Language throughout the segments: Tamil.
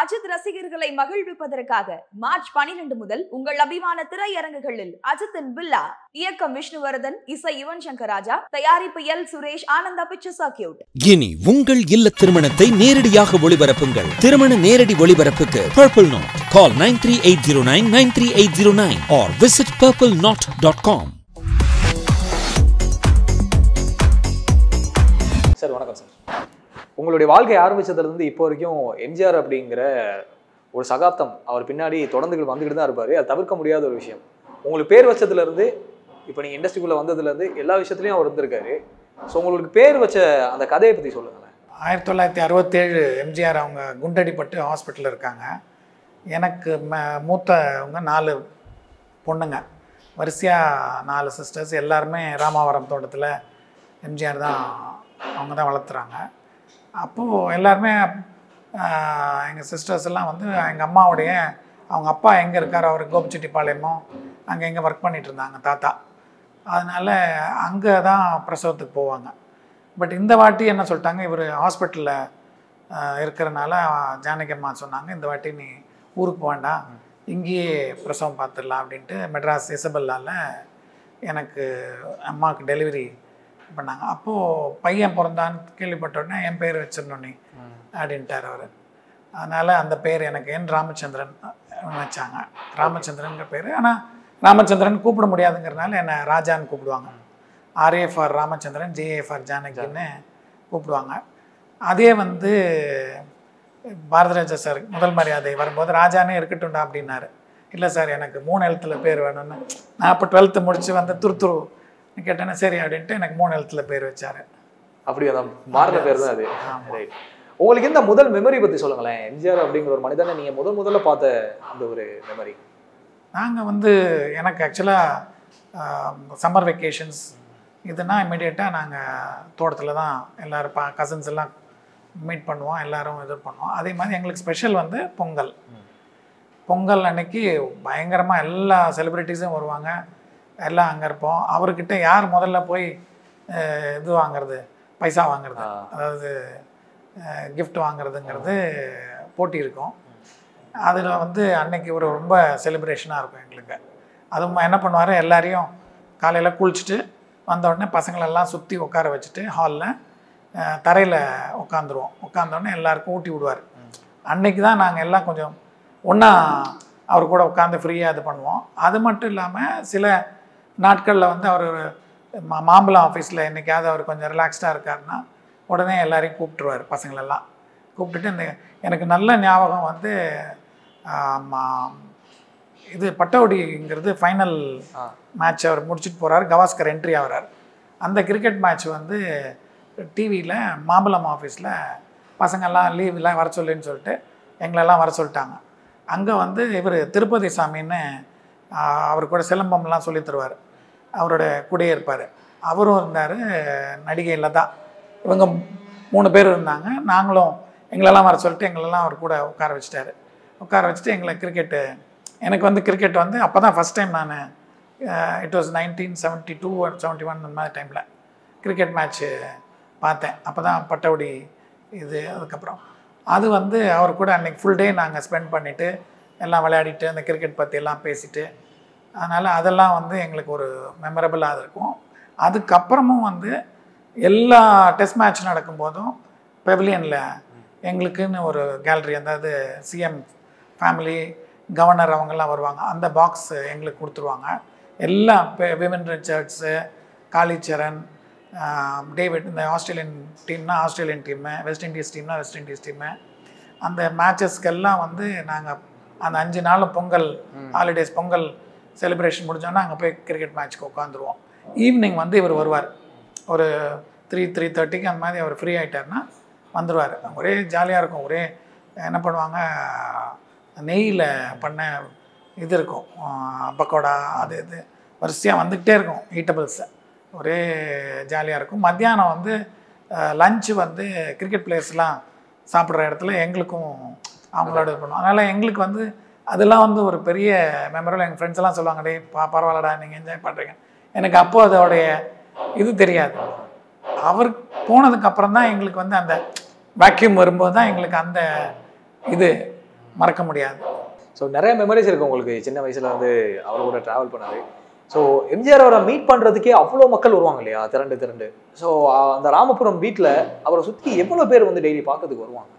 அஜித் ரசிகர்களை மகிழ்விப்பதற்காக மார்ச் 12 முதல் உங்கள் அபிமான திரையரங்குகளில் அஜித்தின் வில்லா, இயக்கம் விஷ்ணுவர்தன், இசை யுவன் சங்கர் ராஜா, தயாரிப்பு L Suresh, Ananda picture circuit. இனி உங்கள் இல்ல திருமணத்தை நேரடியாக ஒளிபரப்புங்கள். திருமண நேரடி ஒளிபரப்புக்கு Purple Knot. Call 9380993809 or visit purpleknot.com. Sir வணக்கம் சார். உங்களுடைய வாழ்க்கை ஆரம்பித்ததுலேருந்து இப்போ வரைக்கும் எம்ஜிஆர் அப்படிங்கிற ஒரு சகாப்தம் அவர் பின்னாடி வந்துக்கிட்டு தான் இருப்பார். அது தவிர்க்க முடியாத ஒரு விஷயம். உங்களுக்கு பேர் வச்சதுலேருந்து இப்போ நீங்கள் இண்டஸ்ட்ரிக்குள்ளே வந்ததுலேருந்து எல்லா விஷயத்துலையும் அவர் இருந்திருக்காரு. ஸோ உங்களுக்கு பேர் வச்ச அந்த கதையை பற்றி சொல்லுங்களேன். 1967 எம்ஜிஆர் அவங்க குண்டடிப்பட்டு ஹாஸ்பிட்டலில் இருக்காங்க. எனக்கு மூத்தவங்க 4 பொண்ணுங்க, வரிசையாக 4 சிஸ்டர்ஸ். எல்லாருமே ராமாவரம் தோட்டத்தில் எம்ஜிஆர் தான் அவங்க தான் வளர்த்துறாங்க. அப்போது எல்லாருமே எங்கள் சிஸ்டர்ஸ் எல்லாம் வந்து எங்கள் அம்மாவுடைய அவங்க அப்பா எங்கே இருக்கார், அவர் கோபிச்செட்டிப்பாளையமோ அங்கே எங்கே ஒர்க் பண்ணிகிட்டு இருந்தாங்க தாத்தா. அதனால் அங்கே தான் பிரசவத்துக்கு போவாங்க. பட் இந்த வாட்டி என்ன சொல்லிட்டாங்க, இவர் ஹாஸ்பிட்டலில் இருக்கிறனால ஜானகி அம்மா சொன்னாங்க, இந்த வாட்டி நீ ஊருக்கு வேண்டாம், இங்கேயே பிரசவம் பார்த்துடலாம் அப்படின்ட்டு மெட்ராஸ் இசபெல்லாவில் எனக்கு அம்மாவுக்கு டெலிவரி பண்ணாங்க. அப்போது பையன் பிறந்தான்னு கேள்விப்பட்டோடனே என் பேர் வச்சிருந்தோன்னே அப்படின்ட்டார் அவர். அதனால் அந்த பேர் எனக்கு என் ராமச்சந்திரன் வச்சாங்க. ராமச்சந்திரன்கிற பேர், ஆனால் ராமச்சந்திரன் கூப்பிட முடியாதுங்கிறதுனால என்னை ராஜான்னு கூப்பிடுவாங்க. RA for Ramachandran, JA for ஜானகின்னு கூப்பிடுவாங்க. அதே வந்து பாரதிராஜா சார் முதல் மரியாதை வரும்போது ராஜானே இருக்கட்டும்டா அப்படின்னாரு. இல்லை சார், எனக்கு 3 எழுத்துல பேர் வேணும்னு. நான் அப்போ 12th முடித்து வந்து துருத்துரு கேட்டேன்னா சரி அப்படின்ட்டு எனக்கு 3 எழுத்துல பேர் வச்சாரு. அப்படியே தான் மாறின பேர் தான் அது. ரைட். உங்களுக்கு இந்த முதல் மெமரி பற்றி சொல்லுங்களேன். எம்ஜிஆர் அப்படிங்கிற ஒரு மனிதனை நீங்கள் முதல்ல பார்த்த அந்த ஒரு மெமரி. நாங்கள் வந்து எனக்கு ஆக்சுவலாக சம்மர் வெக்கேஷன்ஸ் இதுனா இமீடியட்டாக நாங்கள் தோட்டத்தில் தான் எல்லோரும் கசின்ஸ் எல்லாம் மீட் பண்ணுவோம், எல்லோரும் இது பண்ணுவோம். அதே மாதிரி எங்களுக்கு ஸ்பெஷல் வந்து பொங்கல். பொங்கல் அன்னைக்கு பயங்கரமாக எல்லா செலிப்ரிட்டிஸும் வருவாங்க, எல்லாம் அங்கே இருப்போம். அவர்கிட்ட யார் முதல்ல போய் இது வாங்கிறது, பைசா வாங்கிறது, அதாவது கிஃப்ட் வாங்கிறதுங்கிறது போட்டி இருக்கும். அதில் வந்து அன்னைக்கு ஒரு ரொம்ப செலிப்ரேஷனாக இருக்கும் எங்களுக்கு. அதுவும் என்ன பண்ணுவார், எல்லாரையும் காலையில் குளிச்சுட்டு வந்தோடனே பசங்களெல்லாம் சுற்றி உட்கார வச்சுட்டு ஹாலில் தரையில் உட்காந்துருவோம். உட்காந்தோடனே எல்லாருக்கும் ஊட்டி விடுவார். அன்னைக்கு தான் நாங்கள் எல்லாம் கொஞ்சம் ஒன்றா அவர் கூட உட்காந்து ஃப்ரீயாக இது பண்ணுவோம். அது மட்டும் இல்லாமல் சில நாட்களில் வந்து அவர் மாம்பழம் ஆஃபீஸில் என்றைக்காவது அவர் கொஞ்சம் ரிலாக்ஸ்டாக இருக்காருன்னா உடனே எல்லாரையும் கூப்பிட்டுருவார். பசங்களெல்லாம் கூப்பிட்டுட்டு இந்த எனக்கு நல்ல ஞாபகம் வந்து இது பட்டோடிங்கிறது ஃபைனல் மேட்ச் அவர் முடிச்சுட்டு போகிறார், கவாஸ்கர் என்ட்ரி ஆகிறார். அந்த கிரிக்கெட் மேட்ச் வந்து டிவியில் மாம்பழம் ஆஃபீஸில் பசங்கள்லாம் லீவெலாம் வர சொல்லுன்னு சொல்லிட்டு எங்களெல்லாம் வர சொல்லிட்டாங்க. அங்கே வந்து இவர் திருப்பதி சாமின்னு அவர் கூட சிலம்பம்லாம் சொல்லி தருவார், அவரோட கூடையே இருப்பார். அவரும் இருந்தார், நடிகை லதா, இவங்க 3 பேர் இருந்தாங்க. நாங்களும் எங்களெல்லாம் வர சொல்லிட்டு எங்களெல்லாம் அவர் கூட உட்கார வச்சுட்டார். உட்கார வச்சுட்டு எங்களை கிரிக்கெட்டு, எனக்கு வந்து கிரிக்கெட் வந்து அப்போ தான் ஃபஸ்ட் டைம் நான் இட் வாஸ் 1972 or 71 அந்த மாதிரி டைமில் கிரிக்கெட் மேட்ச்சு பார்த்தேன். அப்போ தான் பட்டவுடி இது. அதுக்கப்புறம் அது வந்து அவர் கூட அன்றைக்கி ஃபுல் டே நாங்கள் ஸ்பெண்ட் பண்ணிவிட்டு எல்லாம் விளையாடிட்டு அந்த கிரிக்கெட் பற்றி எல்லாம் பேசிவிட்டு, அதனால் அதெல்லாம் வந்து எங்களுக்கு ஒரு மெமரபிளாக இருக்கும். அதுக்கப்புறமும் வந்து எல்லா டெஸ்ட் மேட்ச் நடக்கும்போதும் பெவிலியனில் எங்களுக்குன்னு ஒரு கேலரி, அதாவது சிஎம் ஃபேமிலி, கவர்னர் அவங்கெல்லாம் வருவாங்க, அந்த பாக்ஸ் எங்களுக்கு கொடுத்துருவாங்க. எல்லா விமன் ரிச்சர்ட்ஸு, காளிச்சரன், டேவிட், இந்த ஆஸ்திரேலியன் டீம்னா ஆஸ்திரேலியன் டீமு, வெஸ்ட் இண்டீஸ் டீம்னா வெஸ்ட் இண்டீஸ் டீமு, அந்த மேட்சஸ்க்கெல்லாம் வந்து நாங்கள் அந்த 5 நாளும் பொங்கல் ஹாலிடேஸ், பொங்கல் செலிப்ரேஷன் முடிஞ்சோன்னா அங்கே போய் கிரிக்கெட் மேட்ச்க்கு உட்காந்துருவோம். ஈவினிங் வந்து இவர் வருவார், ஒரு 3:30க்கு அந்த மாதிரி அவர் ஃப்ரீ ஆகிட்டார்னா வந்துடுவார். ஒரே ஜாலியாக இருக்கும். ஒரே என்ன பண்ணுவாங்க, நெய்யில் பண்ண இது இருக்கும், பக்கோடா, அது இது வரிசையாக வந்துக்கிட்டே இருக்கும் ஈட்டபிள்ஸை. ஒரே ஜாலியாக இருக்கும். மத்தியானம் வந்து லஞ்சு வந்து கிரிக்கெட் பிளேயர்ஸ்லாம் சாப்பிட்ற இடத்துல எங்களுக்கும் அவங்களோட இது பண்ணுவோம். அதனால் எங்களுக்கு வந்து அதெல்லாம் வந்து ஒரு பெரிய மெமரியில். எங்கள் ஃப்ரெண்ட்ஸ் எல்லாம் சொல்லுவாங்க, டே பரவாயில்லடா நீங்கள் என்ஜாய் பண்ணுறீங்க. எனக்கு அப்போது அதோடைய இது தெரியாது. அவர் போனதுக்கப்புறம் தான் எங்களுக்கு வந்து அந்த வேக்யூம் வரும்போது தான் எங்களுக்கு அந்த இது மறக்க முடியாது. ஸோ நிறைய மெமரிஸ் இருக்குது உங்களுக்கு சின்ன வயசில் வந்து அவரை கூட ட்ராவல் பண்ணது. ஸோ எம்ஜிஆர் அவரை மீட் பண்ணுறதுக்கே அவ்வளோ மக்கள் வருவாங்க இல்லையா, திரண்டு திரண்டு. ஸோ அந்த ராமபுரம் வீட்டில் அவரை சுற்றி எவ்வளோ பேர் வந்து டெய்லி பார்க்கறதுக்கு வருவாங்க?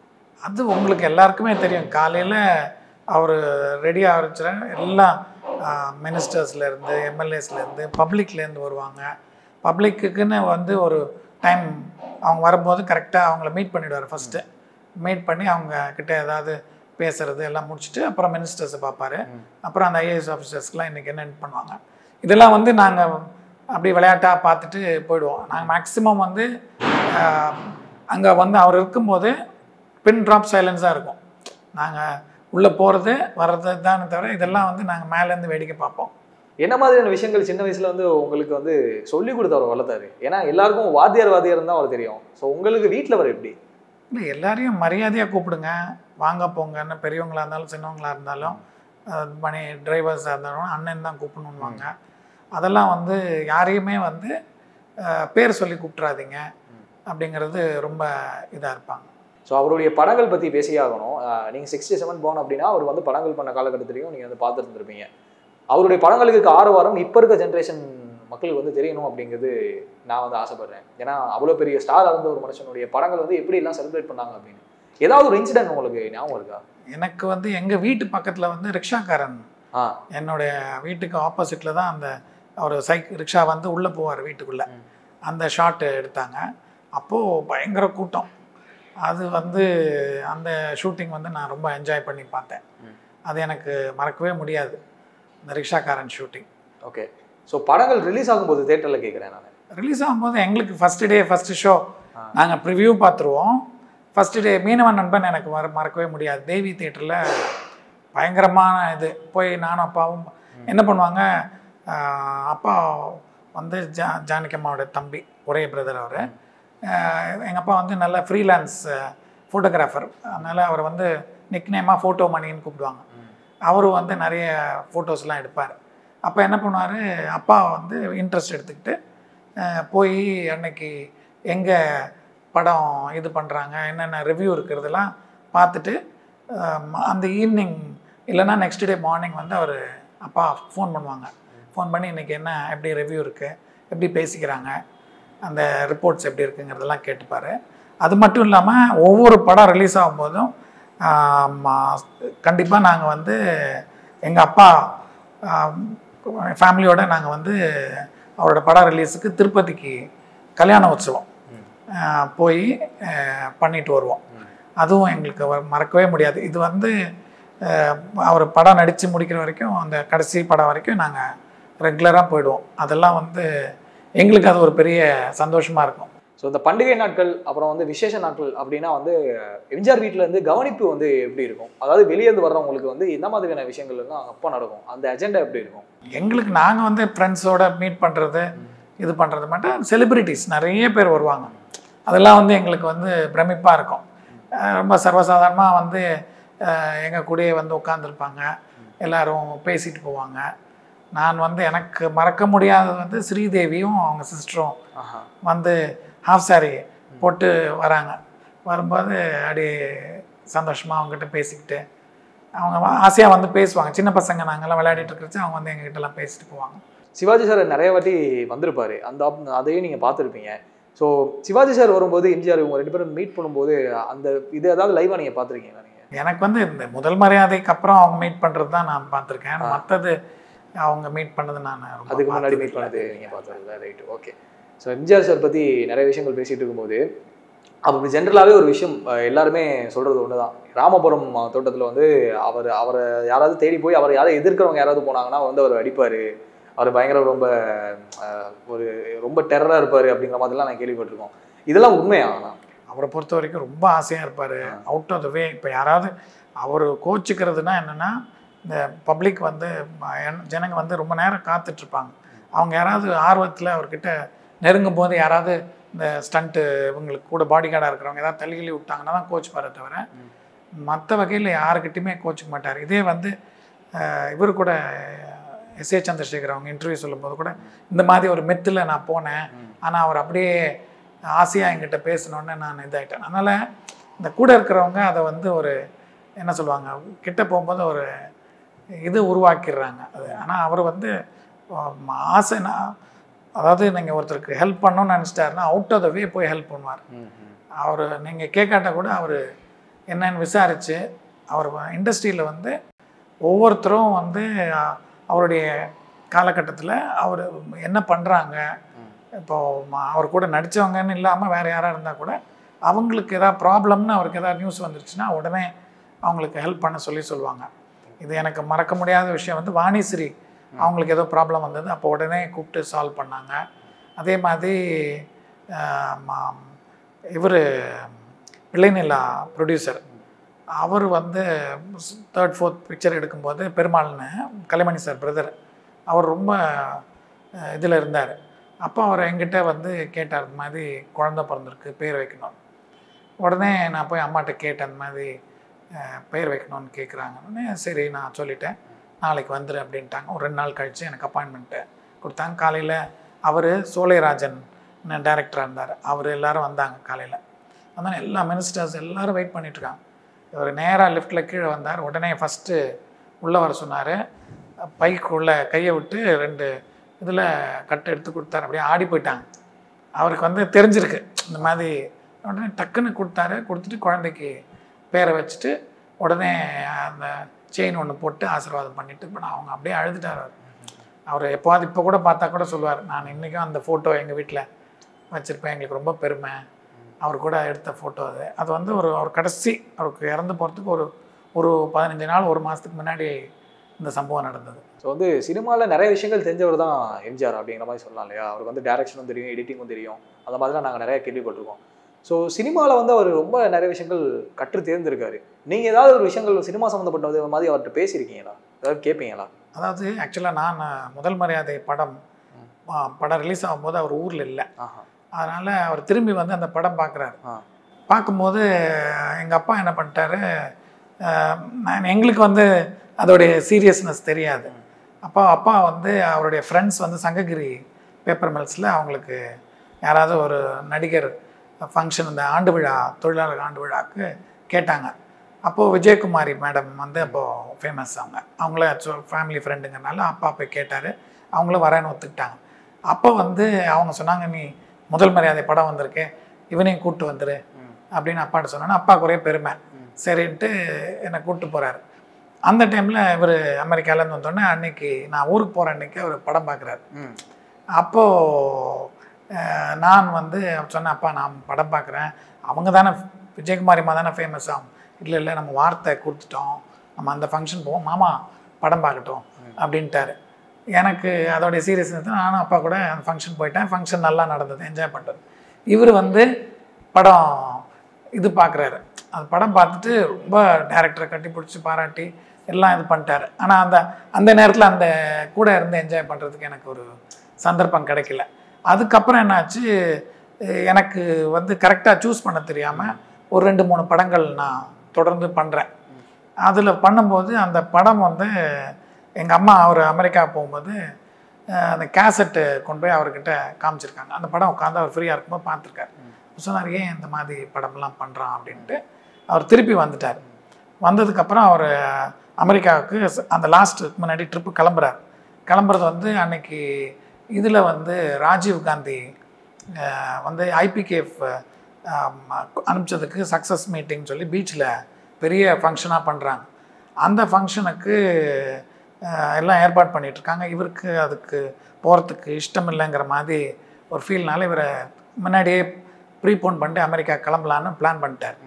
அது உங்களுக்கு எல்லாருக்குமே தெரியும். காலையில் அவர் ரெடி ஆகிற எல்லாம் மினிஸ்டர்ஸ்லேருந்து எம்எல்ஏஸ்லேருந்து பப்ளிக்லேருந்து வருவாங்க. பப்ளிக்குன்னு வந்து ஒரு டைம் அவங்க வரும்போது கரெக்டாக அவங்கள மீட் பண்ணிவிடுவார். ஃபஸ்ட்டு மீட் பண்ணி அவங்க கிட்டே ஏதாவது பேசுகிறது எல்லாம் முடிச்சுட்டு அப்புறம் மினிஸ்டர்ஸை பார்ப்பார். அப்புறம் அந்த ஐஏஎஸ் ஆஃபீஸர்ஸ்க்குலாம் இன்றைக்கி என்னென்னு பண்ணுவாங்க. இதெல்லாம் வந்து நாங்கள் அப்படி விளையாட்டாக பார்த்துட்டு போயிடுவோம். நாங்கள் மேக்ஸிமம் வந்து அங்கே வந்து அவர் இருக்கும்போது பின் ட்ராப் சைலன்ஸாக இருக்கும். நாங்கள் உள்ளே போகிறது வர்றது தானே தவிர இதெல்லாம் வந்து நாங்கள் மேலேருந்து வேடிக்கை பார்ப்போம். என்ன மாதிரியான விஷயங்கள் சின்ன வயசில் வந்து உங்களுக்கு வந்து சொல்லிக் கொடுத்து அவர் வளர்த்தாரு? ஏன்னா எல்லாருக்கும் வாத்தியார் வாத்தியார் தான் அவர் தெரியும். ஸோ உங்களுக்கு வீட்டில் அவர் எப்படி? இல்லை, எல்லாரையும் மரியாதையாக கூப்பிடுங்க, வாங்க போங்கன்னு. பெரியவங்களாக இருந்தாலும் சின்னவங்களாக இருந்தாலும் மணி டிரைவர்ஸாக இருந்தாலும் அண்ணன் தான் கூப்பிடணுன்னுவாங்க. அதெல்லாம் வந்து யாரையுமே வந்து பேர் சொல்லி கூப்பிட்றாதீங்க அப்படிங்கிறது ரொம்ப இதாக இருப்பாங்க. ஸோ அவருடைய படங்கள் பற்றி பேசியே ஆகணும். நீங்கள் 67 போனோம் அப்படின்னா அவர் வந்து படங்கள் பண்ண காலகட்டத்திலையும் நீங்கள் வந்து பார்த்துருந்துருப்பீங்க. அவருடைய படங்களுக்கு ஆர்வம் இப்போ இருக்க ஜென்ரேஷன் மக்களுக்கு வந்து தெரியணும் அப்படிங்கிறது நான் வந்து ஆசைப்படுறேன். ஏன்னா அவ்வளோ பெரிய ஸ்டாராக இருந்த ஒரு மனுஷனுடைய படங்கள் வந்து எப்படி எல்லாம் செலிப்ரேட் பண்ணாங்க அப்படின்னு ஏதாவது ஒரு இன்சிடென்ட் உங்களுக்கு ஞாபகம் இருக்கா? எனக்கு வந்து எங்கள் வீட்டு பக்கத்தில் வந்து ரிக்ஷாக்காரன், என்னுடைய வீட்டுக்கு ஆப்போசிட்டில் தான் அந்த ஒரு ரிக்ஷா வந்து உள்ளே போவார் வீட்டுக்குள்ளே. அந்த ஷாட் எடுத்தாங்க. அப்போது பயங்கர கூட்டம். அது வந்து அந்த ஷூட்டிங் வந்து நான் ரொம்ப என்ஜாய் பண்ணி பார்த்தேன். அது எனக்கு மறக்கவே முடியாது, இந்த ரிக்ஷாக்காரன் ஷூட்டிங். ஓகே. ஸோ படங்கள் ரிலீஸ் ஆகும்போது தேட்டரில் கேட்குறேன் நான். ரிலீஸ் ஆகும்போது எங்களுக்கு ஃபஸ்ட்டு டே ஃபஸ்ட்டு ஷோ நாங்கள் ப்ரிவியூ பார்த்துருவோம். ஃபஸ்ட்டு டே மீனவன் நண்பன் எனக்கு மறக்கவே முடியாது. தேவி தேட்டரில் பயங்கரமான இது. போய் நானும் அப்பாவும் என்ன பண்ணுவாங்க, அப்பா வந்து ஜானகம்மாவோட தம்பி, ஒரே பிரதர் அவர். எங்கள் அப்பா வந்து நல்ல ஃப்ரீலான்ஸ் ஃபோட்டோகிராஃபர். அதனால் அவர் வந்து நிக்நேமாக ஃபோட்டோ மணின்னு கூப்பிடுவாங்க. அவரும் வந்து நிறைய ஃபோட்டோஸ்லாம் எடுப்பார். அப்போ என்ன பண்ணுவார், அப்பா வந்து இன்ட்ரெஸ்ட் எடுத்துக்கிட்டு போய் அன்னைக்கு எங்கே படம் இது பண்ணுறாங்க என்னென்ன ரிவ்யூ இருக்கிறதெல்லாம் பார்த்துட்டு அந்த ஈவினிங் இல்லைன்னா நெக்ஸ்ட் டே மார்னிங் வந்து அவர் அப்பா ஃபோன் பண்ணுவாங்க. ஃபோன் பண்ணி இன்றைக்கி என்ன எப்படி ரிவ்யூ இருக்குது, எப்படி பேசிக்கிறாங்க, அந்த ரிப்போர்ட்ஸ் எப்படி இருக்குங்கிறதெல்லாம் கேட்டுப்பார். அது மட்டும் இல்லாமல் ஒவ்வொரு படம் ரிலீஸ் ஆகும்போதும் கண்டிப்பாக நாங்கள் வந்து எங்கள் அப்பா ஃபேமிலியோடு நாங்கள் வந்து அவரோட படம் ரிலீஸுக்கு திருப்பதிக்கு கல்யாண உற்சவம் போய் பண்ணிட்டு வருவோம். அதுவும் எங்களுக்கு மறக்கவே முடியாது. இது வந்து அவர் படம் நடித்து முடிக்கிற வரைக்கும், அந்த கடைசி படம் வரைக்கும் நாங்கள் ரெகுலராக போயிடுவோம். அதெல்லாம் வந்து எங்களுக்கு அது ஒரு பெரிய சந்தோஷமாக இருக்கும். ஸோ இந்த பண்டிகை நாட்கள் அப்புறம் வந்து விசேஷ நாட்கள் அப்படின்னா வந்து எம்ஜிஆர் வீட்டில் இருந்து கவனிப்பு வந்து எப்படி இருக்கும்? அதாவது வெளியேருந்து வர்றவங்களுக்கு வந்து எந்த மாதிரியான விஷயங்கள் வந்து அப்போ நடக்கும், அந்த அஜெண்டா எப்படி இருக்கும்? எங்களுக்கு நாங்கள் வந்து ஃப்ரெண்ட்ஸோட மீட் பண்ணுறது இது பண்ணுறது மட்டும், செலிப்ரிட்டிஸ் நிறைய பேர் வருவாங்க. அதெல்லாம் வந்து எங்களுக்கு வந்து பிரமிப்பாக இருக்கும். ரொம்ப சர்வசாதாரணமாக வந்து எங்கள் கூடயே வந்து உட்காந்துருப்பாங்க, எல்லோரும் பேசிட்டு போவாங்க. நான் வந்து எனக்கு மறக்க முடியாதது வந்து ஸ்ரீதேவியும் அவங்க சிஸ்டரும் வந்து ஹாஃப் சாரி போட்டு வராங்க. வரும்போது அப்படி சந்தோஷமாக அவங்ககிட்ட பேசிக்கிட்டு அவங்க ஆசையாக வந்து பேசுவாங்க. சின்ன பசங்க நாங்கள்லாம் விளையாடிட்டு இருக்கிறச்சு அவங்க வந்து எங்ககிட்டலாம் பேசிட்டு போவாங்க. சிவாஜி சார் நிறைய வாட்டி வந்திருப்பார், அந்த அதையும் நீங்கள் பார்த்துருப்பீங்க. ஸோ சிவாஜி சார் வரும்போது எம்ஜிஆர் இவங்க ரெண்டு பேரும் மீட் பண்ணும்போது அந்த இது ஏதாவது லைவாக நீங்கள் பார்த்துருக்கீங்களா? நீங்கள் எனக்கு வந்து இந்த முதல் மரியாதைக்கு அப்புறம் அவங்க மீட் பண்ணுறது தான் நான் பார்த்துருக்கேன். மற்றது அவங்க மீட் பண்ணது நான் அதுக்கு முன்னாடி மீட் பண்ணது நீங்கள் பார்த்துருக்கா? Right, okay. So MGR sir பற்றி நிறைய விஷயங்கள் பேசிகிட்டு இருக்கும்போது அப்படி ஜென்ரலாகவே ஒரு விஷயம் எல்லாருமே சொல்கிறது ஒன்று தான். ராமபுரம் தோட்டத்தில் வந்து அவரை யாராவது தேடி போய் அவரை யாராவது எதிர்க்கிறவங்க யாராவது போனாங்கன்னா வந்து அவர் அடிப்பார், அவர் பயங்கர ரொம்ப டெரராக இருப்பார் அப்படிங்கிற மாதிரிலாம் நான் கேள்விப்பட்டிருக்கோம். இதெல்லாம் உண்மையாகலாம்? அவரை பொறுத்த வரைக்கும் ரொம்ப ஆசையாக இருப்பார், அவுட் ஆஃப் த வே. இப்போ யாராவது அவர் கோச்சிக்கிறதுனா என்னென்னா, இந்த பப்ளிக் வந்து ஜனங்க வந்து ரொம்ப நேரம் காத்துட்ருப்பாங்க. அவங்க யாராவது ஆர்வத்தில் அவர்கிட்ட நெருங்கும் போது யாராவது இந்த ஸ்டண்ட்டு இவங்களுக்கு கூட பாடி கார்டாக இருக்கிறவங்க ஏதாவது தள்ளிகளி விட்டாங்கன்னா தான் கோச் பாரு, தவிர மற்ற வகையில் யாருக்கிட்டையுமே கோச்சிக்க மாட்டார். இதே வந்து இவர் கூட எஸ்ஏ சந்திரசேகர் அவங்க இன்டர்வியூ சொல்லும்போது கூட இந்த மாதிரி ஒரு மெத்தில் நான் போனேன், ஆனால் அவர் அப்படியே ஆசையாக என்கிட்ட பேசணுன்னு நான் இதாகிட்டேன். அதனால் இந்த கூட இருக்கிறவங்க அதை வந்து ஒரு என்ன சொல்லுவாங்க கிட்ட போகும்போது ஒரு இது உருவாக்கிடுறாங்க அது. ஆனால் அவர் வந்து ஆசைனா அதாவது நீங்கள் ஒருத்தருக்கு ஹெல்ப் பண்ணணும்னு நினச்சிட்டாருன்னா அவுட் ஆஃப் த வே போய் ஹெல்ப் பண்ணுவார். அவர் நீங்கள் கேட்காட்ட கூட அவர் என்னன்னு விசாரித்து அவர் இண்டஸ்ட்ரியில் வந்து ஒவ்வொருத்தரும் வந்து அவருடைய காலகட்டத்தில் அவர் என்ன பண்ணுறாங்க இப்போது அவர் கூட நடித்தவங்கன்னு இல்லாமல் வேறு யாராக இருந்தால் கூட அவங்களுக்கு எதாவது ப்ராப்ளம்னு அவருக்கு எதாவது நியூஸ் வந்துருச்சுன்னா உடனே அவங்களுக்கு ஹெல்ப் பண்ண சொல்லி சொல்லுவாங்க. இது எனக்கு மறக்க முடியாத விஷயம் வந்து வாணிஸ்ரீ அவங்களுக்கு ஏதோ ப்ராப்ளம் வந்தது அப்போ உடனே கூப்பிட்டு சால்வ் பண்ணாங்க. அதே மாதிரி இவர் இளைநிலா ப்ரொடியூசர் அவர் வந்து தேர்ட் ஃபோர்த் பிக்சர் எடுக்கும்போது பெருமாள்னு கலைமணி சார் பிரதர் அவர் ரொம்ப இதில் இருந்தார். அப்போ அவர் என்கிட்ட வந்து கேட்டார் இந்த மாதிரி குழந்தை பிறந்திருக்கு பேர் வைக்கணும். உடனே நான் போய் அம்மாட்ட கேட்டேன் அந்த மாதிரி பேர் வைக்கணும்னு கேட்குறாங்கன்னு. சரி நான் சொல்லிட்டேன் நாளைக்கு வந்துரு அப்படின்ட்டாங்க. ஒரு 2 நாள் கழித்து எனக்கு அப்பாயின்மெண்ட்டு கொடுத்தாங்க. காலையில் அவர் சோலைராஜன் டைரக்டராக இருந்தார் அவர் எல்லோரும் வந்தாங்க காலையில். அதனால் எல்லா மினிஸ்டர்ஸ் எல்லோரும் வெயிட் பண்ணிட்டுருக்காங்க. இவர் நேராக லிஃப்ட்டில் கீழே வந்தார். உடனே ஃபஸ்ட்டு உள்ளே வர சொன்னார். பைக்குள்ளே கையை விட்டு 2 இதில் கட்டை எடுத்து கொடுத்தாரு. அப்படியே ஆடி போயிட்டாங்க. அவருக்கு வந்து தெரிஞ்சிருக்கு இந்த மாதிரி. உடனே டக்குன்னு கொடுத்தாரு. கொடுத்துட்டு குழந்தைக்கு பேரை வச்சுட்டு உடனே அந்த செயின் ஒன்று போட்டு ஆசீர்வாதம் பண்ணிவிட்டு இப்போ நான் அவங்க அப்படியே அழுதுட்டார். அவர் எப்போது இப்போ கூட பார்த்தா கூட சொல்லுவார் நான் இன்றைக்கும் அந்த ஃபோட்டோ எங்கள் வீட்டில் வச்சுருப்பேன் எங்களுக்கு ரொம்ப பெருமை அவர் கூட எடுத்த ஃபோட்டோ அது. அது வந்து ஒரு அவர் கடைசி அவருக்கு இறந்து போகிறதுக்கு ஒரு 15 நாள் 1 மாதத்துக்கு முன்னாடி இந்த சம்பவம் நடந்தது. ஸோ வந்து சினிமாவில் நிறைய விஷயங்கள் தெரிஞ்சவர் தான் எம்ஜிஆர் அப்படிங்கிற மாதிரி சொல்லலாம் இல்லையா. அவருக்கு வந்து டேரக்ஷனும் தெரியும் எடிட்டிங்கும் தெரியும் அந்த மாதிரிலாம் நாங்கள் நிறையா கேள்விப்பட்டிருக்கோம். ஸோ சினிமாவில் வந்து அவர் ரொம்ப நிறைய விஷயங்கள் கற்று தேர்ந்திருக்காரு. நீங்கள் ஏதாவது ஒரு விஷயங்கள் சினிமா சம்மந்தப்பட்ட மாதிரி அவர்கிட்ட பேசியிருக்கீங்களா ஏதாவது கேட்பீங்களா? அதாவது ஆக்சுவலாக நான் முதல் மரியாதை படம் ரிலீஸ் ஆகும்போது அவர் ஊரில் இல்லை. அதனால் அவர் திரும்பி வந்து அந்த படம் பார்க்குறாரு. பார்க்கும்போது எங்கள் அப்பா என்ன பண்ணிட்டாரு எங்களுக்கு வந்து அதோடைய சீரியஸ்னஸ் தெரியாது. அப்பா அப்பா வந்து அவருடைய ஃப்ரெண்ட்ஸ் வந்து சங்ககிரி பேப்பர் மில்ஸில் அவங்களுக்கு யாராவது ஒரு நடிகர் ஃபங்க்ஷன் இந்த ஆண்டு விழா தொழிலாளர் ஆண்டு விழாவுக்கு கேட்டாங்க. அப்போது விஜயகுமாரி மேடம் வந்து அப்போது ஃபேமஸ் அவங்க அவங்கள ஃபேமிலி ஃப்ரெண்டுங்கிறனால அப்பா போய் கேட்டார். அவங்களும் வரேன்னு ஒத்துக்கிட்டாங்க. அப்போ வந்து அவங்க சொன்னாங்க நீ முதல் மரியாதை படம் வந்திருக்கேன் இவனையும் கூப்பிட்டு வந்துரு அப்படின்னு அப்பாட்ட சொன்னாங்க. அப்பா குறைய பெருமை சரின்ட்டு என்னை கூப்பிட்டு போகிறாரு. அந்த டைமில் இவர் அமெரிக்காவிலேருந்து வந்தோடனே அன்றைக்கி நான் ஊருக்கு போகிற அன்றைக்கி அவர் படம் பார்க்குறாரு. அப்போது நான் வந்து சொன்னேன் அப்பா நான் படம் பார்க்குறேன் அவங்க தானே விஜயகுமாரிமா தானே ஃபேமஸ் ஆகும். இல்லை இல்லை நம்ம வார்த்தை கொடுத்துட்டோம் நம்ம அந்த ஃபங்க்ஷன் போவோம் மாமா படம் பார்க்கட்டும் அப்படின்ட்டாரு. எனக்கு அதோடைய சீரியஸ்னஸ் தான். நானும் அப்பா கூட அந்த ஃபங்க்ஷன் போயிட்டேன். ஃபங்க்ஷன் நல்லா நடந்தது என்ஜாய் பண்ணுறது. இவர் வந்து படம் இது பார்க்குறாரு. அந்த படம் பார்த்துட்டு ரொம்ப டேரக்டரை கட்டி பிடிச்சி பாராட்டி எல்லாம் இது பண்ணிட்டாரு. ஆனால் அந்த அந்த நேரத்தில் அந்த கூட இருந்து என்ஜாய் பண்ணுறதுக்கு எனக்கு ஒரு சந்தர்ப்பம் கிடைக்கல. அதுக்கப்புறம் என்னாச்சு எனக்கு வந்து கரெக்டாக சூஸ் பண்ண தெரியாமல் ஒரு 2-3 படங்கள் நான் தொடர்ந்து பண்ணுறேன். அதில் பண்ணும்போது அந்த படம் வந்து எங்கள் அம்மா அவர் அமெரிக்கா போகும்போது அந்த கேசட்டு கொண்டு போய் அவர்கிட்ட காமிச்சிருக்காங்க. அந்த படம் உட்காந்து அவர் ஃப்ரீயாக இருக்கும்போது பார்த்துருக்காரு. சொன்னார் ஏன் இந்த மாதிரி படம்லாம் பண்ணுறான் அப்படின்ட்டு. அவர் திருப்பி வந்துட்டார். வந்ததுக்கப்புறம் அவர் அமெரிக்காவுக்கு அந்த லாஸ்ட்டுக்கு முன்னாடி ட்ரிப்பு கிளம்புறார். கிளம்புறது வந்து அன்னைக்கு இதில் வந்து ராஜீவ் காந்தி வந்து ஐபிகேஎஃப் அனுப்பிச்சதுக்கு சக்ஸஸ் மீட்டிங் சொல்லி பீச்சில் பெரிய ஃபங்க்ஷனாக பண்ணுறாங்க. அந்த ஃபங்க்ஷனுக்கு எல்லாம் ஏற்பாடு பண்ணிகிட்ருக்காங்க. இவருக்கு அதுக்கு போகிறதுக்கு இஷ்டம் இல்லைங்கிற மாதிரி ஒரு ஃபீல்னால இவரை முன்னாடியே ப்ரீபோன் பண்ணிட்டு அமெரிக்கா கிளம்பலான்னு பிளான் பண்ணிட்டார்.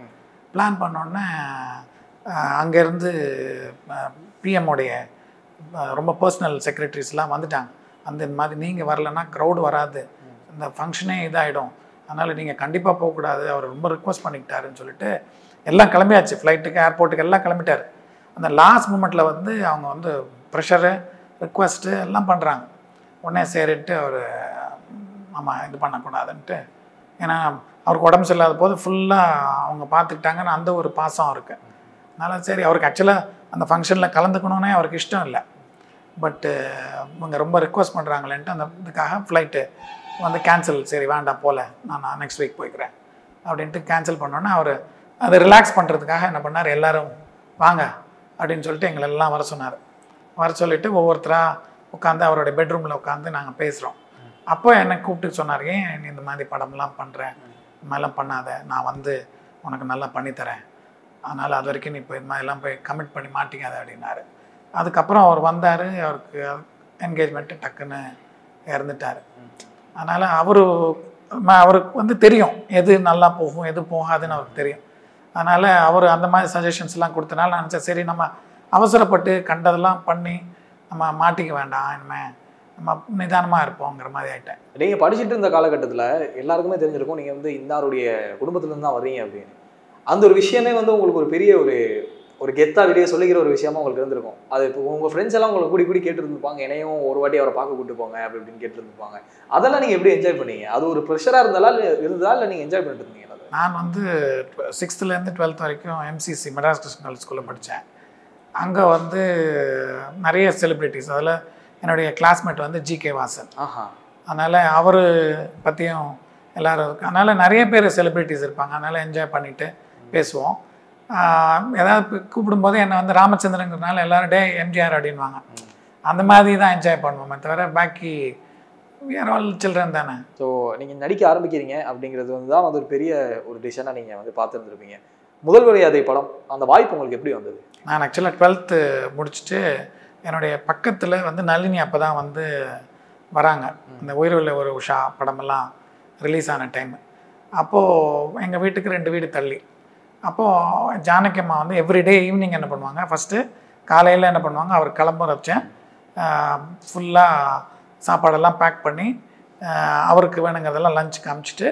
பிளான் பண்ணோடனே அங்கேருந்து பிஎம்முடைய ரொம்ப பர்சனல் செக்ரட்டரிஸ்லாம் வந்துட்டாங்க. அந்த இந்த மாதிரி நீங்கள் வரலைன்னா க்ரௌடு வராது இந்த ஃபங்க்ஷனே இதாகிடும் அதனால் நீங்கள் கண்டிப்பாக போகக்கூடாது அவர் ரொம்ப ரிக்வஸ்ட் பண்ணிக்கிட்டாருன்னு சொல்லிட்டு எல்லாம் கிளம்பியாச்சு. ஃப்ளைட்டுக்கு ஏர்போர்ட்டுக்கு எல்லாம் கிளம்பிட்டார். அந்த லாஸ்ட் மூமெண்ட்டில் வந்து அவங்க வந்து ப்ரெஷரு ரிக்வஸ்ட்டு எல்லாம் பண்ணுறாங்க. உடனே சேரிட்டு அவர் நம்ம இது பண்ணக்கூடாதுன்ட்டு ஏன்னா அவருக்கு உடம்பு சரியில்லாத போது ஃபுல்லாக அவங்க பார்த்துக்கிட்டாங்கன்னு அந்த ஒரு பாசம் இருக்குது. அதனால் சரி அவருக்கு ஆக்சுவலாக அந்த ஃபங்க்ஷனில் கலந்துக்கணுன்னே அவருக்கு இஷ்டம் இல்லை. பட்டு இவங்க ரொம்ப ரிக்வஸ்ட் பண்ணுறாங்களேன்ட்டு அந்த இதுக்காக ஃப்ளைட்டு வந்து கேன்சல் சரி வேண்டாம் போல நான் நெக்ஸ்ட் வீக் போய்க்கிறேன் அப்படின்ட்டு கேன்சல் பண்ணோன்னே அவர் அதை ரிலாக்ஸ் பண்ணுறதுக்காக என்ன பண்ணார் எல்லோரும் வாங்க அப்படின்னு சொல்லிட்டு எங்களெல்லாம் வர சொன்னார். வர சொல்லிவிட்டு ஒவ்வொருத்தராக உட்காந்து அவரோட பெட்ரூமில் உட்காந்து நாங்கள் பேசுகிறோம். அப்போ என்னை கூப்பிட்டு சொன்னார், ஏன் இந்த மாதிரி படம்லாம் பண்ணுறேன், இந்த மாதிரிலாம் பண்ணாத, நான் வந்து உனக்கு நல்லா பண்ணித்தரேன், அதனால் அது வரைக்கும் நீ இப்போ இது மாதிரிலாம் போய் கமிட் பண்ணி மாட்டிக்காத அப்படின்னாரு. அதுக்கப்புறம் அவர் வந்தார், அவருக்கு என்கேஜ்மெண்ட்டு டக்குன்னு இறந்துட்டார். அதனால் அவருக்கு வந்து தெரியும் எது நல்லா போகும் எது போகாதுன்னு அவருக்கு தெரியும். அதனால் அவர் அந்த மாதிரி சஜஷன்ஸ்லாம் கொடுத்தனால நான் நினச்சேன், சரி நம்ம அவசரப்பட்டு கண்டதெல்லாம் பண்ணி நம்ம மாட்டிக்க வேண்டாம், இனிமேல் நம்ம நிதானமாக இருப்போங்கிற மாதிரி ஆகிட்டேன். நீங்கள் படிச்சுட்டு இருந்த காலகட்டத்தில் எல்லாருக்குமே தெரிஞ்சிருக்கும் நீங்கள் வந்து இன்னாருடைய குடும்பத்துலேருந்து தான் வரீங்க அப்படின்னு. அந்த ஒரு விஷயமே வந்து உங்களுக்கு ஒரு பெரிய ஒரு கெத்தாக வெளியே சொல்லிக்கிற ஒரு விஷயமா உங்களுக்கு இருந்திருக்கும். அது இப்போ உங்கள் ஃப்ரெண்ட்ஸ் எல்லாம் உங்களை கூடி கூடி கேட்டுருந்துருப்பாங்க, என்னையும் ஒரு வாட்டி அவரை பார்க்க கூப்பிட்டு போங்க அப்படி அப்படின்னு கேட்டுருந்துருப்பாங்க. அதெல்லாம் நீங்கள் எப்படி என்ஜாய் பண்ணீங்க? அது ஒரு ப்ரெஷராக இருந்தாலும் இல்லை நீங்கள் என்ஜாய் பண்ணிட்டு இருந்தீங்க? நான் வந்து 6th to 12th வரைக்கும் எம்சிசி மெட்ராஸ் கிருஷ்ணன் ஸ்கூலில் படித்தேன். அங்கே வந்து நிறைய செலிப்ரிட்டிஸ், அதில் என்னுடைய கிளாஸ்மேட் வந்து ஜிகே வாசன். அதனால் அவர் பற்றியும் எல்லோரும் இருக்கு. அதனால் நிறைய பேர் செலிப்ரிட்டிஸ் இருப்பாங்க. அதனால் என்ஜாய் பண்ணிவிட்டு பேசுவோம். ஏதாவது கூப்பிடும்போது என்னை வந்து ராமச்சந்திரங்கிறதுனால எல்லோரும் டே எம்ஜிஆர் அப்படின்வாங்க. அந்த மாதிரி தான் என்ஜாய் பண்ணுவோமே தவிர பாக்கி சில்ட்ரன் தானே. ஸோ நீங்கள் நடிக்க ஆரம்பிக்கிறீங்க அப்படிங்கிறது வந்து தான் வந்து ஒரு பெரிய ஒரு டிசிஷனாக நீங்கள் வந்து பார்த்துருந்துருப்பீங்க. முதல் மரியாதை படம் அந்த வாய்ப்பு உங்களுக்கு எப்படி வந்தது? நான் ஆக்சுவலாக 12th முடிச்சுட்டு என்னுடைய பக்கத்தில் வந்து நளினி அப்போ தான் வந்து வராங்க. இந்த உயிரில் ஒரு உஷா படமெல்லாம் ரிலீஸ் ஆன டைம். அப்போது எங்கள் வீட்டுக்கு 2 வீடு தள்ளி. அப்போது ஜானகி அம்மா வந்து எவ்ரிடே ஈவினிங் என்ன பண்ணுவாங்க, ஃபஸ்ட்டு காலையில் என்ன பண்ணுவாங்க, அவர் கிளம்புறச்சேன் ஃபுல்லாக சாப்பாடெல்லாம் பேக் பண்ணி அவருக்கு வேணுங்கிறதெல்லாம் லஞ்ச் காமிச்சிட்டு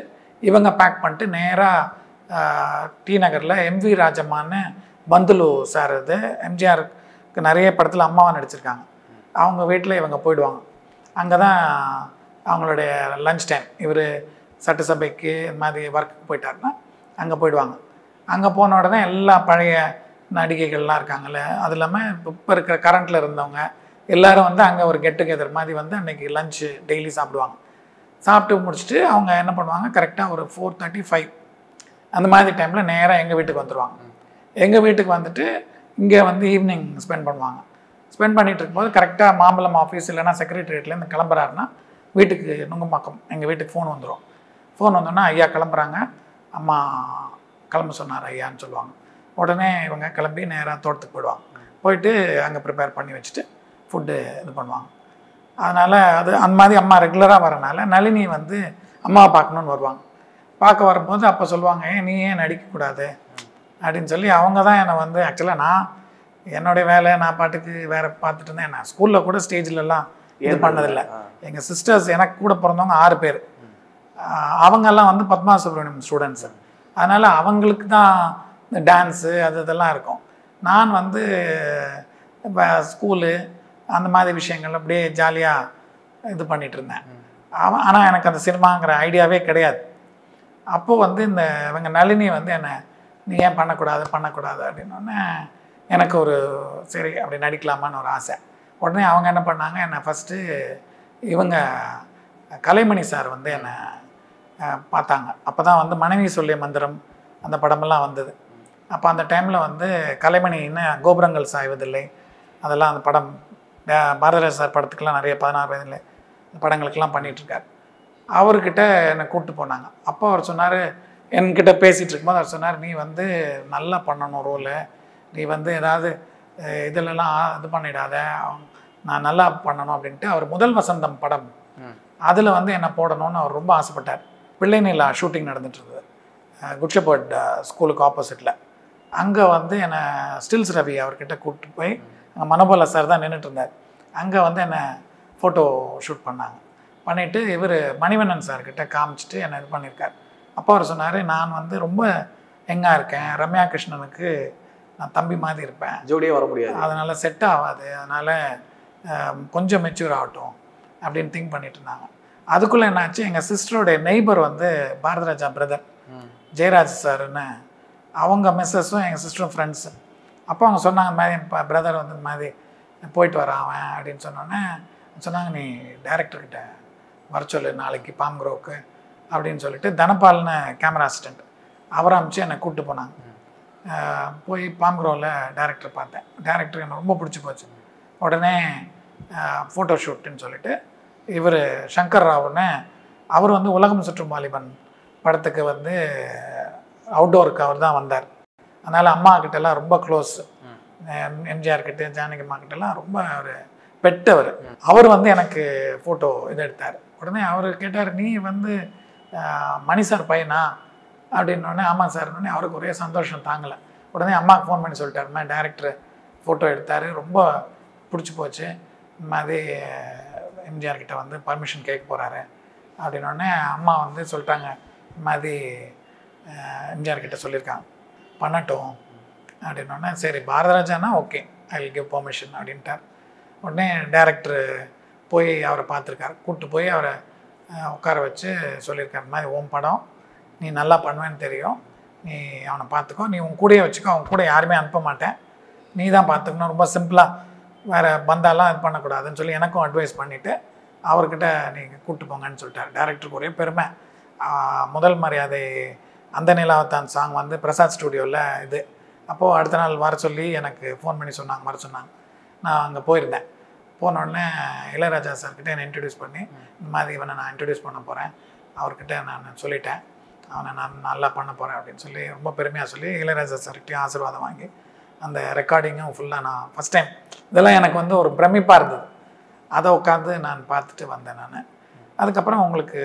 இவங்க பேக் பண்ணிட்டு நேராக டி நகரில் எம்வி ராஜம்மான்னு பந்துலு சார், இது எம்ஜிஆருக்கு நிறைய படத்தில் அம்மாவாக நடிச்சிருக்காங்க, அவங்க வீட்டில் இவங்க போயிடுவாங்க. அங்கே தான் அவங்களுடைய லஞ்ச் டைம். இவர் சட்டசபைக்கு இந்த மாதிரி ஒர்க்கு போயிட்டாருன்னா அங்கே போயிடுவாங்க. அங்கே போன உடனே எல்லா பழைய நடிகைகள்லாம் இருக்காங்கள்ல, அது இல்லாமல் இப்போ இருக்கிற கரண்டில் இருந்தவங்க எல்லோரும் வந்து அங்கே ஒரு கெட் டுகெதர் மாதிரி வந்து அன்றைக்கி லஞ்சு டெய்லி சாப்பிடுவாங்க. சாப்பிட்டு முடிச்சுட்டு அவங்க என்ன பண்ணுவாங்க, கரெக்டாக ஒரு 4:35 அந்த மாதிரி டைமில் நேராக எங்கள் வீட்டுக்கு வந்துடுவாங்க. எங்கள் வீட்டுக்கு வந்துட்டு இங்கே வந்து ஈவினிங் ஸ்பெண்ட் பண்ணுவாங்க. ஸ்பெண்ட் பண்ணிகிட்டு இருக்கும்போது கரெக்டாக மாம்பலம் ஆஃபீஸ் இல்லைனா செக்ரட்டரியேட்லேருந்து கிளம்புறாருன்னா வீட்டுக்கு நுங்கம்பாக்கம் எங்கள் வீட்டுக்கு ஃபோன் வந்துடும். ஃபோன் வந்தோன்னா ஐயா கிளம்புறாங்க, அம்மா கிளம்ப சொன்னார் ஐயான்னு சொல்லுவாங்க. உடனே இவங்க கிளம்பி நேராக தோட்டத்துக்கு போயிடுவாங்க. போயிட்டு அங்கே ப்ரிப்பேர் பண்ணி வச்சுட்டு ஃபுட்டு இது பண்ணுவாங்க. அதனால் அது அந்த மாதிரி அம்மா ரெகுலராக வரனால நளினி வந்து அம்மாவை பார்க்கணுன்னு வருவாங்க. பார்க்க வரும்போது அப்போ சொல்லுவாங்க, ஏன் நீ ஏன் நடிக்கக்கூடாது அப்படின்னு சொல்லி அவங்க தான் என்னை வந்து ஆக்சுவலாக நான் என்னுடைய வேலை நான் பாட்டுக்கு வேறு பார்த்துட்டு இருந்தேன். நான் ஸ்கூலில் கூட ஸ்டேஜ்லலாம் இது பண்ணதில்லை. எங்கள் சிஸ்டர்ஸ் எனக்கு கூட பிறந்தவங்க 6 பேர், அவங்கெல்லாம் வந்து பத்மா சுப்ரமணியம் ஸ்டூடெண்ட்ஸு. அதனால் அவங்களுக்கு தான் இந்த டான்ஸு அதெல்லாம் இருக்கும். நான் வந்து இப்போ ஸ்கூலு அந்த மாதிரி விஷயங்கள் அப்படியே ஜாலியாக இது பண்ணிகிட்ருந்தேன். ஆனால் எனக்கு அந்த சினிமாங்கிற ஐடியாவே கிடையாது. அப்போது வந்து இந்த இவங்க நளினி வந்து என்னை நீ ஏன் பண்ணக்கூடாது அப்படின்னோடனே எனக்கு ஒரு சரி அப்படி நடிக்கலாமான்னு ஒரு ஆசை. உடனே அவங்க என்ன பண்ணாங்க, என்னை ஃபஸ்ட்டு இவங்க கலைமணி சார் வந்து என்னை பார்த்தாங்க. அப்போ தான் வந்து மனைவி சொல்லிய மந்திரம் அந்த படமெல்லாம் வந்தது. அப்போ அந்த டைமில் வந்து கலைமணின்னு கோபுரங்கள் சாய்வதில்லை அதெல்லாம் அந்த படம் பாரதிராஜ் சார் படத்துக்கெலாம் நிறைய 16 வயதில் இந்த படங்களுக்கெல்லாம் பண்ணிகிட்ருக்கார். அவர்கிட்ட என்னை கூப்பிட்டு போனாங்க. அப்போ அவர் சொன்னார், என்கிட்ட பேசிகிட்டு இருக்கும்போது அவர் சொன்னார், நீ வந்து நல்லா பண்ணணும் ரோலு, நீ வந்து ஏதாவது இதிலலாம் இது பண்ணிடாத, நான் நல்லா பண்ணணும் அப்படின்ட்டு அவர் முதல் வசந்தம் படம் அதில் வந்து என்னை போடணும்னு அவர் ரொம்ப ஆசைப்பட்டார். பிள்ளை நிலா ஷூட்டிங் நடந்துட்டு இருந்தது குட்சபட் ஸ்கூலுக்கு ஆப்போசிட்டில். அங்கே வந்து என்னை ஸ்டில்ஸ் ரவி அவர்கிட்ட கூப்பிட்டு போய் அங்கே மனோபாலா சார் தான் நின்றுட்டு இருந்தார். அங்கே வந்து என்னை ஃபோட்டோ ஷூட் பண்ணாங்க. பண்ணிவிட்டு இவர் மணிவண்ணன் சார்கிட்ட காமிச்சிட்டு என்னை இது பண்ணியிருக்கார். அப்போ அவர் சொன்னார், நான் வந்து ரொம்ப எங்காக இருக்கேன், ரம்யா கிருஷ்ணனுக்கு நான் தம்பி மாதிரி இருப்பேன், ஜோடியாக வர முடியாது, அதனால் செட் ஆகாது, அதனால் கொஞ்சம் மெச்சூர் ஆகட்டும் அப்படின்னு திங்க் பண்ணிட்டு இருந்தாங்க. அதுக்குள்ளே என்னாச்சு, எங்கள் சிஸ்டருடைய நெய்பர் வந்து பாரதிராஜா பிரதர் ஜெயராஜ் சார்னு, அவங்க மிஸ்ஸஸும் எங்கள் சிஸ்டரும் ஃப்ரெண்ட்ஸு. அப்போ அவங்க சொன்னாங்க, மாதிரி என் பிரதர் வந்து இந்த மாதிரி போயிட்டு வரான் அப்படின்னு சொன்னோன்னே சொன்னாங்க, நீ டைரக்டர்கிட்ட வர சொல்லு நாளைக்கு பாம்க்ரோவுக்கு அப்படின்னு சொல்லிட்டு தனபால்னு கேமரா அசிஸ்டண்ட் அவரை அனுப்பிச்சு என்னை கூப்பிட்டு போனாங்க. போய் பாம் க்ரோவில் டேரக்டர் பார்த்தேன். டேரக்டர் எனக்கு ரொம்ப பிடிச்சி போச்சு. உடனே ஃபோட்டோ ஷூட்டுன்னு சொல்லிட்டு இவர் சங்கர் ராவுன்னு அவர் வந்து உலகம் சுற்றும் வாலிபன் படத்துக்கு வந்து அவுட்டோருக்கு அவர் தான் வந்தார். அதனால் அம்மாக்கிட்டலாம் ரொம்ப க்ளோஸ், எம்ஜிஆர் கிட்ட ஜானகி அம்மா கிட்டலாம் ரொம்ப ஒரு பெட்டவர். அவர் வந்து எனக்கு ஃபோட்டோ இது எடுத்தார். உடனே அவர் கேட்டார், நீ வந்து மணி சார் பையனா அப்படின்னோடனே ஆமாம் சார்னோடனே அவருக்கு ஒரே சந்தோஷம் தாங்கலை. உடனே அம்மாவுக்கு ஃபோன் பண்ணி சொல்லிட்டாருமா டேரக்டர் ஃபோட்டோ எடுத்தார், ரொம்ப பிடிச்சி போச்சு, இந்த மாதிரி எம்ஜிஆர்கிட்ட வந்து பர்மிஷன் கேட்க போகிறாரு அப்படின்னோடனே அம்மா வந்து சொல்லிட்டாங்க, இந்த மாதிரி எம்ஜிஆர்கிட்ட சொல்லியிருக்காங்க பண்ணட்டும் அப்படின்னோடனே சரி பாரதராஜானா okay I will give permission அப்படின்ட்டார். உடனே டேரக்டர் போய் அவரை பார்த்துருக்காரு, கூப்பிட்டு போய் அவரை உட்கார வச்சு சொல்லியிருக்காரு, இந்த மாதிரி ஓம் படம் நீ நல்லா பண்ணுவேன்னு தெரியும், நீ அவனை பார்த்துக்கோ, நீ உன் கூடயே வச்சுக்கோ, அவன் கூட யாருமே அனுப்ப மாட்டேன், நீ தான் பார்த்துக்கணும், ரொம்ப சிம்பிளாக வேறு பந்தாலாம் இது பண்ணக்கூடாதுன்னு சொல்லி எனக்கும் அட்வைஸ் பண்ணிவிட்டு அவர்கிட்ட நீங்கள் கூப்பிட்டு போங்கன்னு சொல்லிட்டார். டேரக்டருக்கு ஒரே பெருமை. முதல் மரியாதை அந்த நிலாவத்தான் சாங் வந்து பிரசாத் ஸ்டூடியோவில் இது அப்போது அடுத்த நாள் வர சொல்லி எனக்கு ஃபோன் பண்ணி சொன்னாங்க, வர சொன்னாங்க. நான் அங்கே போயிருந்தேன். போனோடனே இளையராஜா சார்கிட்ட என்னை இன்ட்ரடியூஸ் பண்ணி இந்த மாதிரி இவனை நான் இன்ட்ரடியூஸ் பண்ண போகிறேன், அவர்கிட்ட நான் சொல்லிட்டேன், அவனை நான் நல்லா பண்ண போகிறேன் அப்படின்னு சொல்லி ரொம்ப பெருமையாக சொல்லி இளையராஜா சார்கிட்டையும் ஆசீர்வாதம் வாங்கி அந்த ரெக்கார்டிங்கும் ஃபுல்லாக நான் ஃபஸ்ட் டைம் இதெல்லாம் எனக்கு வந்து ஒரு பிரமிப்பாக இருந்தது. அதை உட்காந்து நான் பார்த்துட்டு வந்தேன். நான் அதுக்கப்புறம் உங்களுக்கு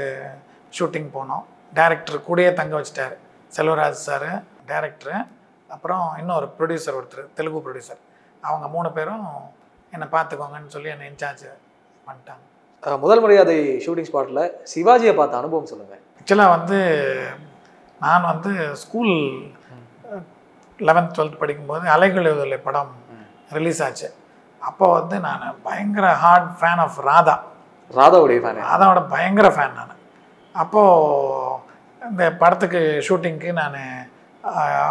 ஷூட்டிங் போனோம். டேரக்டர் கூடயே தங்க வச்சுட்டார் செல்வராஜ் சார், டேரக்டரு, அப்புறம் இன்னொரு ப்ரொடியூசர் ஒருத்தர், தெலுங்கு ப்ரொடியூசர், அவங்க 3 பேரும் என்னை பார்த்துக்கோங்கன்னு சொல்லி என்னை இன்சார்ஜ் பண்ணிட்டாங்க. முதல் மரியாதை ஷூட்டிங் ஸ்பாட்டில் சிவாஜியை பார்த்த அனுபவம் சொல்லுங்கள். ஆக்சுவலாக வந்து நான் வந்து ஸ்கூல் 11th 12th படிக்கும்போது அலைகழிவுதலை படம் ரிலீஸ் ஆச்சு. அப்போ வந்து நான் பயங்கர ஹார்ட் ஃபேன் ஆஃப் ராதா, ராதாவோட பயங்கர ஃபேன் நான். அப்போது இந்த படத்துக்கு ஷூட்டிங்க்கு நான்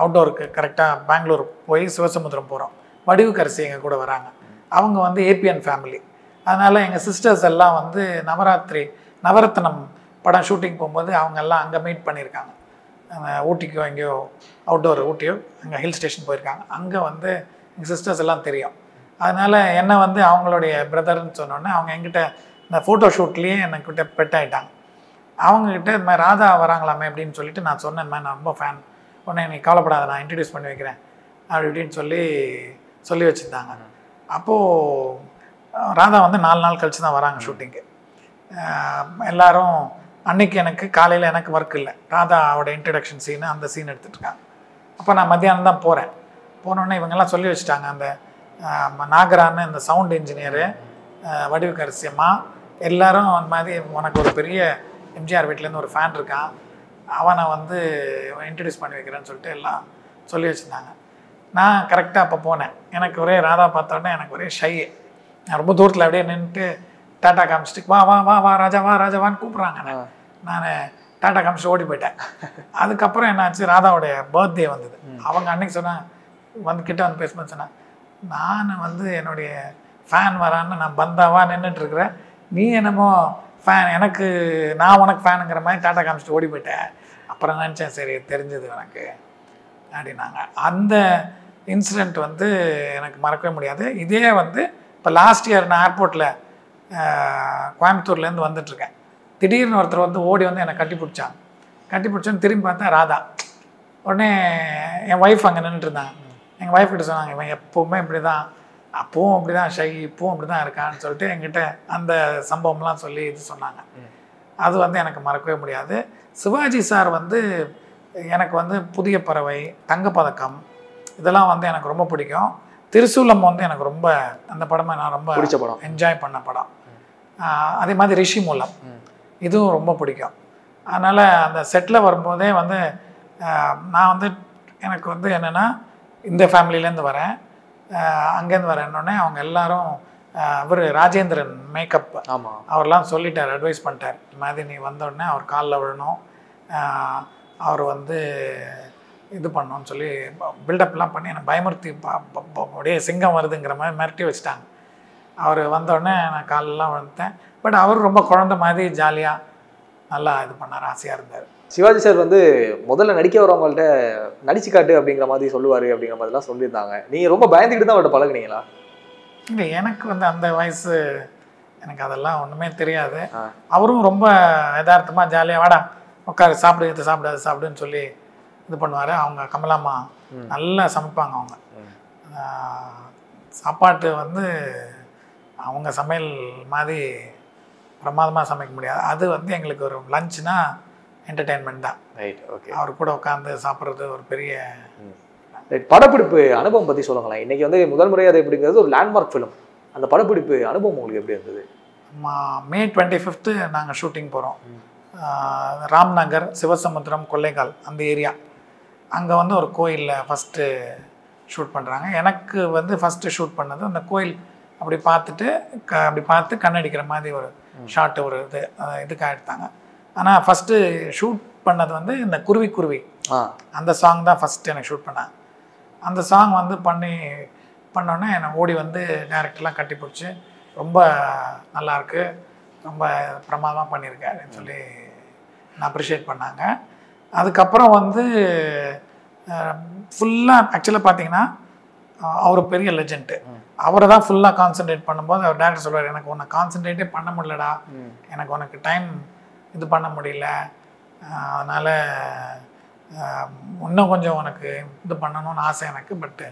அவுட்டோருக்கு கரெக்டாக பெங்களூர் போய் சிவசமுத்திரம் போகிறோம். வடிவுக்கரசி எங்கள் கூட வராங்க. அவங்க வந்து ஏபிஎன் ஃபேமிலி, அதனால் எங்கள் சிஸ்டர்ஸ் எல்லாம் வந்து நவரத்னம் படம் ஷூட்டிங் போகும்போது அவங்கெல்லாம் அங்கே மீட் பண்ணியிருக்காங்க. ஊட்டிக்கோ எங்கேயோ அவுட்டோர் ஊட்டியோ அங்கே ஹில் ஸ்டேஷன் போயிருக்காங்க. அங்கே வந்து எங்கள் சிஸ்டர்ஸ் எல்லாம் தெரியும். அதனால் என்னை வந்து அவங்களுடைய பிரதர்ன்னு சொன்னோன்னே அவங்க என்கிட்ட இந்த ஃபோட்டோ ஷூட்லேயே என்கிட்ட பெட்டாயிட்டாங்க. அவங்கக்கிட்ட இந்த மாதிரி ராதா வராங்களாமே அப்படின்னு சொல்லிட்டு நான் சொன்னேன், நான் ரொம்ப ஃபேன், உடனே நீ கவலைப்படாத நான் இன்ட்ரடியூஸ் பண்ணி வைக்கிறேன் அப்படி இப்படின்னு சொல்லி வச்சுருந்தாங்க. அப்போது ராதா வந்து 4 நாள் கழித்து தான் வராங்க ஷூட்டிங்கு. எல்லோரும் அன்றைக்கி எனக்கு காலையில் எனக்கு ஒர்க் இல்லை, ராதாவோட இன்ட்ரடக்ஷன் சீனு அந்த சீன் எடுத்துகிட்ருக்காங்க. அப்போ நான் மத்தியானம் தான் போகிறேன். போனோடனே இவங்கெல்லாம் சொல்லி வச்சுட்டாங்க, அந்த நாகரான்னு இந்த சவுண்ட் இன்ஜினியரு வடிவுக்கரசியம்மா எல்லோரும் அந்த மாதிரி உனக்கு ஒரு பெரிய எம்ஜிஆர் வீட்டிலேருந்து ஒரு ஃபேன் இருக்கான், அவனை வந்து இன்ட்ரடியூஸ் பண்ணி வைக்கிறேன்னு சொல்லிட்டு எல்லாம் சொல்லி வச்சுருந்தாங்க. நான் கரெக்டாக அப்போ போனேன். எனக்கு ஒரே ராதா பார்த்தோன்னே எனக்கு ஒரே ஷை, நான் ரொம்ப தூரத்தில் அப்படியே நின்றுட்டு டாட்டா காமிச்சிட்டு வா வா வா வா ராஜா வா ராஜாவான்னு கூப்பிட்றாங்க. நான் டாட்டா காமிச்சிட்டு ஓடி போயிட்டேன். அதுக்கப்புறம் என்னாச்சு, ராதாவுடைய பர்த்டே வந்தது. அவங்க அன்றைக்கி சொன்னாங்க, கிட்ட வந்து பேசும்போது சொன்னாங்க, நான் வந்து என்னுடைய ஃபேன் வரான்னு நான் பந்தாவா நின்றுட்டுருக்குறேன், நீ என்னமோ ஃபேன் எனக்கு நான் உனக்கு ஃபேனுங்கிற மாதிரி டாட்டா காமிச்சிட்டு ஓடி போயிட்டேன். அப்புறம் நினச்சேன் சரி தெரிஞ்சது எனக்கு அப்படின்னாங்க. அந்த இன்சிடெண்ட் வந்து எனக்கு மறக்கவே முடியாது. இதே வந்து இப்போ லாஸ்ட் இயர் நான் ஏர்போர்ட்டில் கோயம்புத்தூர்லேருந்து வந்துட்டுருக்கேன். திடீர்னு ஒருத்தர் வந்து ஓடி வந்து என்னை கட்டிப்பிடிச்சாங்க. கட்டிப்பிடிச்சோன்னு திரும்பி பார்த்தா ராதா. உடனே என் ஒய்ஃப் அங்கே நின்றுட்டுருந்தாங்க. எங்கள் ஒய்ஃப் கிட்ட சொன்னாங்க, இவன் எப்போவுமே இப்படி தான், அப்பவும் அப்படி தான் ஷை, இப்பவும் அப்படி தான் இருக்கான்னு சொல்லிட்டு என்கிட்ட அந்த சம்பவம்லாம் சொல்லி இது சொன்னாங்க. அது வந்து எனக்கு மறக்கவே முடியாது. சிவாஜி சார் வந்து எனக்கு வந்து புதிய பறவை, தங்கப்பதக்கம் இதெல்லாம் வந்து எனக்கு ரொம்ப பிடிக்கும். திருசூலம் வந்து எனக்கு ரொம்ப அந்த படமே நான் ரொம்ப பிடிச்ச படம், என்ஜாய் பண்ண படம். அதே மாதிரி ரிஷி மூலம் இதுவும் ரொம்ப பிடிக்கும். அதனால் அந்த செட்டில் வரும்போதே வந்து நான் வந்து எனக்கு வந்து என்னென்னா இந்த ஃபேமிலியிலேருந்து வரேன், அங்கேருந்து வரேன்னொடனே அவங்க எல்லாரும் அவர் ராஜேந்திரன் மேக்கப் ஆமாம் அவர்லாம் சொல்லிட்டார், அட்வைஸ் பண்ணிட்டார், இந்த மாதிரி நீ வந்தோடனே அவர் காலில் விழணும், அவர் வந்து இது பண்ணணும்னு சொல்லி பில்டப்லாம் பண்ணி என்னை பயமுறுத்தி அப்படியே சிங்கம் வருதுங்கிற மாதிரி மிரட்டி வச்சுட்டாங்க. அவர் வந்தோடனே நான் காலெல்லாம் விழுந்துட்டேன். பட் அவர் ரொம்ப குழந்த மாதிரி ஜாலியாக நல்லா இது பண்ணார், ஆசையாக இருந்தார். சிவாஜி சார் வந்து முதல்ல நடிக்க வரவங்கள்ட்ட நடிச்சு காட்டு அப்படிங்கிற மாதிரி சொல்லுவார் அப்படிங்கிற மாதிரிலாம் சொல்லியிருந்தாங்க. நீங்கள் ரொம்ப பயந்துக்கிட்டு தான் அவர்கிட்ட பழகுனீங்களா? இல்லை, எனக்கு வந்து அந்த வயசு எனக்கு அதெல்லாம் ஒன்றுமே தெரியாது. அவரும் ரொம்ப யதார்த்தமாக ஜாலியாக வாடா உட்கார சாப்பிடு இதை சாப்பிடாது சாப்பிடுன்னு சொல்லி இது பண்ணுவார். அவங்க கமலாம்மா நல்லா சமைப்பாங்க. அவங்க சாப்பாட்டு வந்து அவங்க சமையல் மாதிரி பிரமாதமாக சமைக்க முடியாது. அது வந்து எங்களுக்கு ஒரு லஞ்ச்னா என்டர்டெயின்மெண்ட் தான். Right, okay. அவர் கூட உட்காந்து சாப்பிட்றது ஒரு பெரிய படப்பிடிப்பு அனுபவம் பற்றி சொல்லுங்களேன். இன்றைக்கி வந்து முதல் முறையாக அது எப்படிங்கிறது ஒரு லேண்ட்மார்க் ஃபிலிம். அந்த படப்பிடிப்பு அனுபவம் உங்களுக்கு எப்படி இருந்தது? May 25th நாங்கள் ஷூட்டிங் போகிறோம். ராம்நகர், சிவசமுத்திரம், கொள்ளைக்கால் அந்த ஏரியா. அங்கே வந்து ஒரு கோயிலில் ஃபஸ்ட்டு ஷூட் பண்ணுறாங்க. எனக்கு வந்து ஃபஸ்ட்டு ஷூட் பண்ணது அந்த கோயில் அப்படி பார்த்துட்டு அப்படி பார்த்து கண்ணடிக்கிற மாதிரி ஒரு ஷார்ட்டு ஒரு இதுக்காக எடுத்தாங்க. ஆனால் ஃபஸ்ட்டு ஷூட் பண்ணது வந்து இந்த குருவி குருவி அந்த சாங் தான் ஃபஸ்ட்டு எனக்கு ஷூட் பண்ணேன். அந்த சாங் வந்து பண்ணோன்னே எனக்கு ஓடி வந்து டேரக்டர்லாம் கட்டி பிடிச்சி ரொம்ப நல்லாயிருக்கு, ரொம்ப பிரமாதமாக பண்ணியிருக்கேன் அப்படின்னு சொல்லி நான் அப்ரிஷியேட் பண்ணாங்க. அதுக்கப்புறம் வந்து ஃபுல்லாக ஆக்சுவலாக பார்த்தீங்கன்னா அவர் பெரிய லெஜெண்ட்டு. அவரை தான் ஃபுல்லாக கான்சன்ட்ரேட் பண்ணும்போது அவர் டேரக்டர் சொல்லுவார், எனக்கு உன்னை கான்சன்ட்ரேட்டே பண்ண முடியலடா, எனக்கு உனக்கு டைம் இது பண்ண முடியல, அதனால் இன்னும் கொஞ்சம் உனக்கு இது பண்ணணும்னு ஆசை எனக்கு, பட்டு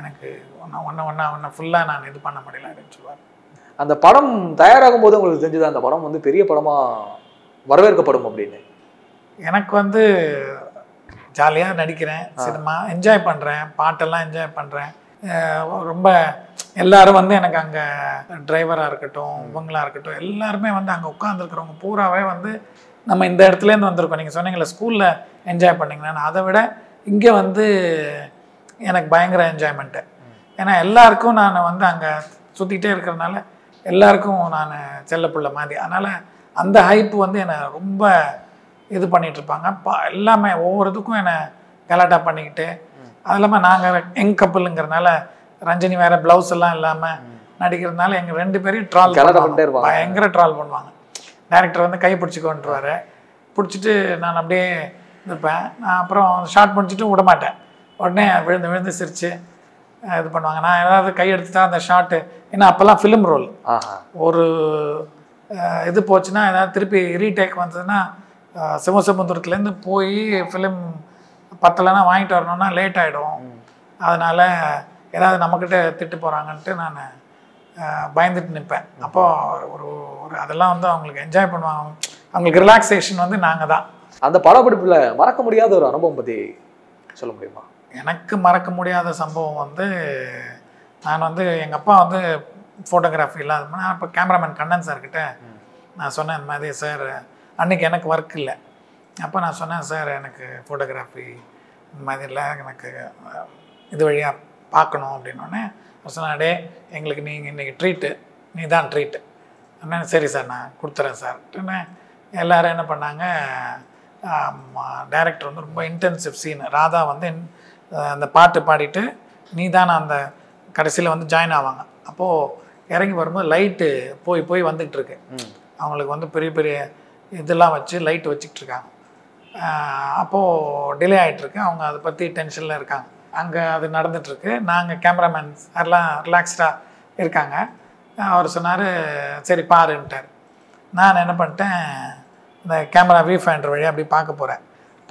எனக்கு ஒன்று ஃபுல்லாக நான் இது பண்ண முடியல அப்படின்னு சொல்லுவார். அந்த படம் தயாராகும் போது உங்களுக்கு தெரிஞ்சுதான் அந்த படம் வந்து பெரிய படமாக வரவேற்கப்படும் அப்படின்னு? எனக்கு வந்து ஜாலியாக நடிக்கிறேன், சினிமா என்ஜாய் பண்ணுறேன், பாட்டெல்லாம் என்ஜாய் பண்ணுறேன். ரொம்ப எல்லோரும் வந்து எனக்கு அங்கே டிரைவராக இருக்கட்டும், இவங்களாக இருக்கட்டும், எல்லாருமே வந்து அங்கே உட்காந்துருக்கிறவங்க பூராவே வந்து நம்ம இந்த இடத்துலேருந்து வந்திருக்கோம். நீங்கள் சொன்னீங்களே ஸ்கூலில் என்ஜாய் பண்ணிங்கன்னா, அதை விட இங்கே வந்து எனக்கு பயங்கர என்ஜாய்மெண்ட்டு. ஏன்னா எல்லாருக்கும் நான் வந்து அங்கே சுற்றிக்கிட்டே இருக்கிறதுனால எல்லாருக்கும் நான் செல்ல பிள்ளை மாதிரி. அதனால் அந்த ஹைப்பு வந்து என்னை ரொம்ப இது பண்ணிகிட்ருப்பாங்க. எல்லாமே ஒவ்வொரு இதுக்கும் என்னை கலாட்டா பண்ணிக்கிட்டு, அது இல்லாமல் நாங்கள் எங் கப்பலுங்கிறதுனால ரஞ்சினி வேறு ப்ளவுஸ் எல்லாம் இல்லாமல் நடிக்கிறதுனால எங்கள் ரெண்டு பேரும் ட்ரால் பண்ணுவாங்க, பயங்கர ட்ரால் பண்ணுவாங்க. டேரக்டர் வந்து கை பிடிச்சிக்கோன்ட்டுருவார், பிடிச்சிட்டு நான் அப்படியே இருப்பேன். நான் அப்புறம் ஷார்ட் முடிச்சுட்டு விடமாட்டேன், உடனே விழுந்து விழுந்து சிரித்து இது பண்ணுவாங்க. நான் ஏதாவது கை எடுத்துட்டா அந்த ஷார்ட்டு, ஏன்னா அப்போல்லாம் ஃபிலிம் ரோல் ஒரு இது போச்சுன்னா ஏதாவது திருப்பி ரீடேக் வந்ததுன்னா சிவசமுத்திரத்துலேருந்து போய் ஃபிலிம் பத்தலைன்னா வாங்கிட்டு வரணும்னா லேட் ஆகிடும். அதனால் ஏதாவது நம்மக்கிட்ட திட்டு போகிறாங்கன்ட்டு நான் பயந்துட்டு நிற்பேன். அப்போது ஒரு ஒரு அதெல்லாம் வந்து அவங்களுக்கு என்ஜாய் பண்ணுவாங்க, அவங்களுக்கு ரிலாக்ஸேஷன் வந்து நாங்கள் தான். அந்த படப்பிடிப்பில் மறக்க முடியாத ஒரு அனுபவம் பற்றி சொல்ல முடியுமா? எனக்கு மறக்க முடியாத சம்பவம் வந்து நான் வந்து எங்கள் அப்பா வந்து ஃபோட்டோகிராஃபி இல்லாதப்போ நான் இப்போ கேமராமேன் கண்ணன் சார்கிட்ட நான் சொன்னேன், இந்த மாதிரி சார் அன்றைக்கி எனக்கு ஒர்க் இல்லை. அப்போ நான் சொன்னேன், சார் எனக்கு ஃபோட்டோகிராஃபி இந்த மாதிரிலாம் எனக்கு இது வழியாக பார்க்கணும் அப்படின்னோடனே சொன்னாடே, எங்களுக்கு நீங்கள் இன்றைக்கி ட்ரீட்டு, நீ தான் ட்ரீட்டு அண்ணா. சரி சார் நான் கொடுத்துறேன் சார்ட்டுன்னு எல்லோரும் என்ன பண்ணாங்க, டைரக்டர் வந்து ரொம்ப இன்டென்சிவ் சீன், ராதா வந்து அந்த பாட்டு பாடிட்டு நீ தான் அந்த கடைசியில் வந்து ஜாயின் ஆவாங்க. அப்போது இறங்கி வரும்போது லைட்டு போய் போய் வந்துக்கிட்டு இருக்கு, அவங்களுக்கு வந்து பெரிய பெரிய இதெல்லாம் வச்சு லைட்டு வச்சுக்கிட்டு இருக்காங்க. அப்போது டிலே ஆகிட்டுருக்கு, அவங்க அதை பற்றி டென்ஷனில் இருக்காங்க. அங்கே அது நடந்துகிட்ருக்கு, நாங்கள் கேமராமேன் எல்லாம் ரிலாக்ஸ்டாக இருக்காங்க. அவர் சொன்னார் சரி பாருன்ட்டார். நான் என்ன பண்ணிட்டேன், இந்த கேமரா வியூ ஃபைண்டர் வழியாக அப்படி பார்க்க போகிறேன்.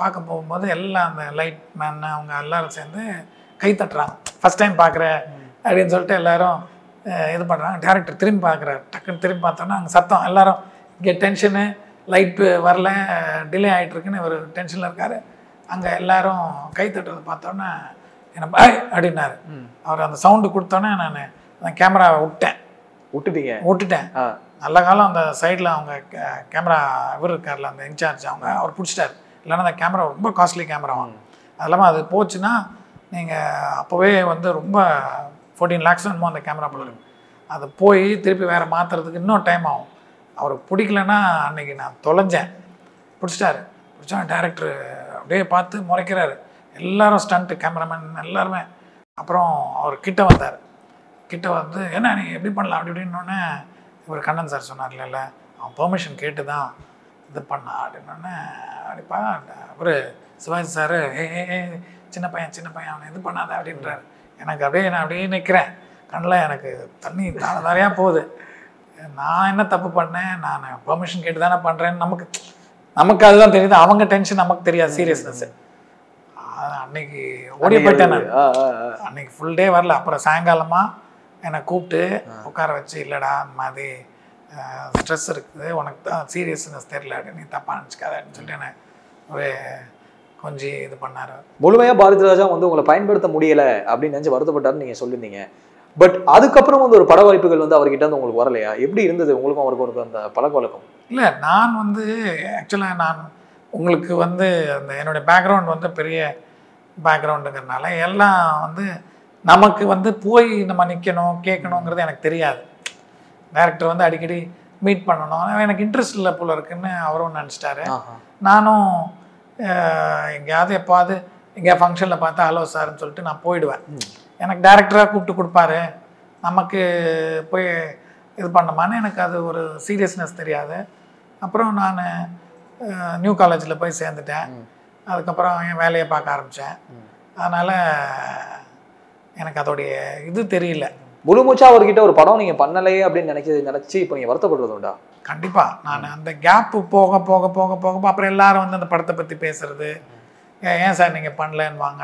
பார்க்க போகும்போது எல்லாம் அந்த லைட் மேன் அவங்க எல்லோரும் சேர்ந்து கை தட்டுறாங்க, ஃபஸ்ட் டைம் பார்க்குறேன் அப்படின்னு சொல்லிட்டு எல்லோரும் இது பண்ணுறாங்க. டேரக்டர் திரும்பி பார்க்குறாரு, டக்குன்னு திரும்பி பார்த்தோன்னா அங்கே சத்தம், எல்லோரும் இங்கே டென்ஷனு, லைட்டு வரல, டிலே ஆகிட்ருக்குன்னு ஒரு டென்ஷனில் இருக்கார். அங்கே எல்லோரும் கை தட்டுறது பார்த்தோன்னா என்ன அப்படின்னாரு. அவர் அந்த சவுண்டு கொடுத்தோன்னே நான் அந்த கேமராவை விட்டுட்டேன். நல்ல காலம் அந்த சைடில் அவங்க கேமரா இவர் இருக்கார்ல அந்த இன்சார்ஜ், அவங்க அவர் பிடிச்சிட்டார். இல்லைன்னா அந்த கேமரா ரொம்ப காஸ்ட்லி கேமரா வாங்க, அது இல்லாமல் அது போச்சுன்னா நீங்கள் அப்போவே வந்து ரொம்ப 14 lakhs என்னமோ அந்த கேமரா போல இருக்கு. அது போய் திருப்பி வேறு மாற்றுறதுக்கு இன்னும் டைம் ஆகும். அவர் பிடிக்கலன்னா அன்றைக்கி நான் தொலைஞ்சேன். பிடிச்சிட்டாரு, பிடிச்சா டேரக்டர் அப்படியே பார்த்து முறைக்கிறாரு, எல்லோரும் ஸ்டண்ட்டு கேமராமேன் எல்லாருமே. அப்புறம் அவர் கிட்ட வந்தார், கிட்ட வந்து ஏன்னா நீ எப்படி பண்ணலாம் அப்படி இப்படின்னோடனே இவர் கண்ணன் சார் சொன்னார்ல, அவன் பெர்மிஷன் கேட்டு தான் இது பண்ணா அப்படின்னோடனே அப்படிப்பா ஒரு சிவாஜி சார் ஏ சின்ன பையன் அவனை இது பண்ணாத அப்படின்றார். எனக்கு அப்படியே நான் அப்படியே நிற்கிறேன், கண்ணில் எனக்கு தண்ணி தானதாரியாக போகுது. நான் என்ன தப்பு பண்ணேன், நான் பெர்மிஷன் கேட்டு தானே பண்ணுறேன்னு நமக்கு அதுதான் தெரியுது. அவங்க டென்ஷன் நமக்கு தெரியாது சீரியஸ்னஸ். அன்னைக்கு ஓடி போயிட்டேன் நான். அன்னைக்கு ஃபுல் டே வரல. அப்புறம் சாயங்காலமாக என்னை கூப்பிட்டு உட்கார வச்சு, இல்லைடா அந்த மாதிரி ஸ்ட்ரெஸ் இருக்குது, உனக்கு தான் சீரியஸ்னஸ் தெரியல, நீ தப்பாக நினச்சிக்காதான்னு சொல்லிட்டு என்னை ஒரு கொஞ்சம் இது பண்ணார். முழுமையாக பாரதி ராஜா வந்து உங்களை பயன்படுத்த முடியலை அப்படின்னு நினச்சி வருத்தப்பட்டாருன்னு நீங்கள் சொல்லியிருந்தீங்க. பட் அதுக்கப்புறம் வந்து ஒரு பட வாய்ப்புகள் வந்து அவர்கிட்ட வந்து உங்களுக்கு வரலையா? எப்படி இருந்தது உங்களுக்கும் அவருக்கு அந்த பழக்க வழக்கம்? இல்லை, நான் வந்து ஆக்சுவலாக நான் உங்களுக்கு வந்து அந்த என்னுடைய பேக்ரவுண்ட் வந்து பெரிய பேக்ரவுண்டுங்கிறதுனால எல்லாம் வந்து நமக்கு வந்து போய் நம்ம நிற்கணும் கேட்கணுங்கிறது எனக்கு தெரியாது. டைரக்டர் வந்து அடிக்கடி மீட் பண்ணணும், எனக்கு இன்ட்ரெஸ்ட் இல்லை போல இருக்குன்னு அவரும் நினச்சிட்டாரு. நானும் எங்கேயாவது எப்பாவது எங்கேயாவது ஃபங்க்ஷனில் பார்த்தா ஹலோ சார்ன்னு சொல்லிட்டு நான் போயிடுவேன். எனக்கு டைரக்டராக கூப்பிட்டு கொடுப்பாரு, நமக்கு போய் இது பண்ணமான்னு எனக்கு அது ஒரு சீரியஸ்னஸ் தெரியாது. அப்புறம் நான் நியூ காலேஜில் போய் சேர்ந்துட்டேன். அதுக்கப்புறம் என் வேலையை பார்க்க ஆரம்பித்தேன். அதனால் எனக்கு அதோடைய இது தெரியல. முழுமூச்சா அவர்கிட்ட ஒரு படம் நீங்கள் பண்ணலையே அப்படின்னு நினச்சி இப்போ நீங்கள் வருத்தப்படுறது உண்டா? கண்டிப்பாக. நான் அந்த கேப்பு போக போக போக போக அப்புறம் எல்லாரும் வந்து அந்த படத்தை பற்றி பேசுகிறது, ஏன் சார் நீங்கள் பண்ணலன்னு வாங்க.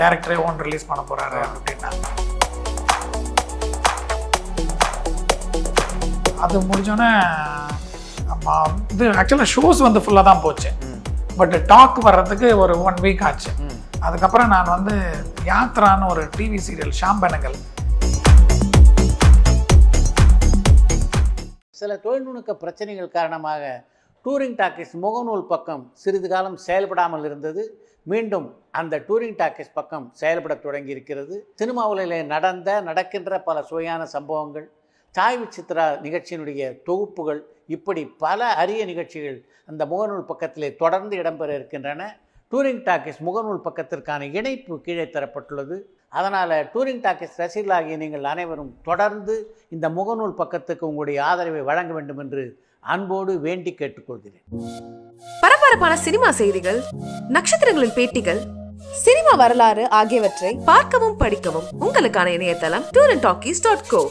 டைரக்டரே ஓன் ரிலீஸ் பண்ண போகிறாரு அப்படின்னா. அது முடிஞ்சோன்னே இது ஆக்சுவலாக ஷோஸ் வந்து ஃபுல்லாக தான் போச்சு. பட் டாக் வர்றதுக்கு ஒரு 1 வீக் ஆச்சு. அதுக்கப்புறம் நான் வந்து யாத்ரான்னு ஒரு டிவி சீரியல் ஷாம்பனங்கள். சில தொழில்நுட்ப பிரச்சனைகள் காரணமாக டூரிங் டாக்கீஸ் முகநூல் பக்கம் சிறிது காலம் செயல்படாமல் இருந்தது. மீண்டும் அந்த டூரிங் டாக்கீஸ் பக்கம் செயல்பட தொடங்கி இருக்கிறது. சினிமா உலகில் நடக்கின்ற பல சுவையான சம்பவங்கள், தாய் விசித்ரா நிகழ்ச்சியினுடைய தொகுப்புகள், இப்படி பல அரிய நிகழ்ச்சிகள் அந்த முகநூல் பக்கத்திலே தொடர்ந்து இடம்பெற இருக்கின்றன. டூரிங் டாக்கீஸ் முகநூல் பக்கத்திற்கான இணைப்பு கீழே தரப்பட்டுள்ளது. அதனால் டூரிங் டாக்கீஸ் ரசிகர்களாகிய நீங்கள் அனைவரும் தொடர்ந்து இந்த முகநூல் பக்கத்துக்கு உங்களுடைய ஆதரவை வழங்க வேண்டும் என்று அன்போடு வேண்டி கேட்டுக்கொள்கிறேன். பரபரப்பான சினிமா செய்திகள், நட்சத்திரங்களின் பேட்டிகள், சினிமா வரலாறு ஆகியவற்றை பார்க்கவும் படிக்கவும் உங்களுக்கான இணையதளம் touringtalkies.co.